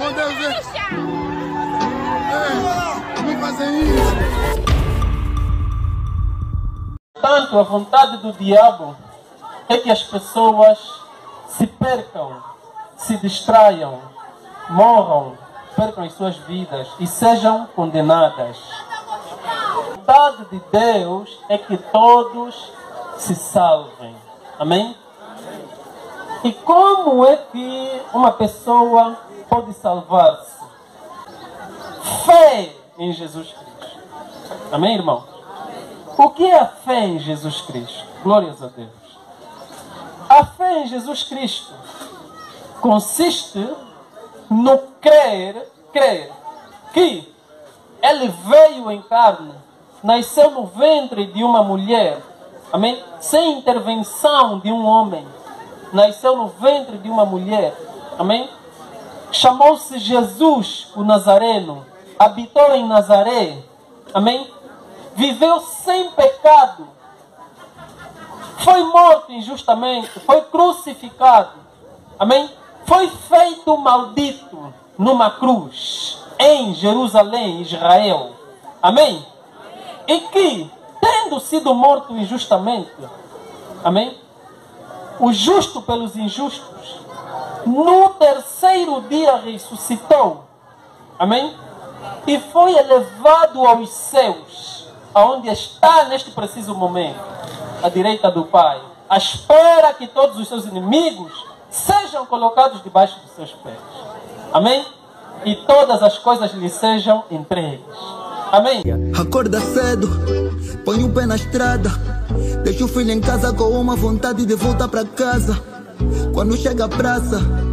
Meu Deus, não fazem isso. Tanto a vontade do diabo é que as pessoas se percam, se distraiam, morram, percam as suas vidas e sejam condenadas. A vontade de Deus é que todos se salvem. Amém? Amém. E como é que uma pessoa pode salvar-se? Fé em Jesus Cristo. Amém, irmão? O que é a fé em Jesus Cristo? Glórias a Deus. A fé em Jesus Cristo consiste no crer que Ele veio em carne, nasceu no ventre de uma mulher, amém? Sem intervenção de um homem, nasceu no ventre de uma mulher, amém? Chamou-se Jesus, o Nazareno, habitou em Nazaré, amém? Viveu sem pecado, foi morto injustamente, foi crucificado, amém? Foi feito maldito numa cruz em Jerusalém, Israel, amém? E que, tendo sido morto injustamente, amém? O justo pelos injustos, no terceiro dia ressuscitou, amém? E foi elevado aos céus, aonde está neste preciso momento, à direita do Pai, à espera que todos os seus inimigos sejam colocados debaixo dos seus pés. Amém? E todas as coisas lhe sejam entregues. Amém? Acorda cedo, põe o pé na estrada, deixa o filho em casa com uma vontade de voltar para casa. Quando chega a praça,